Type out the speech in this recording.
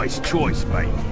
wise choice, mate.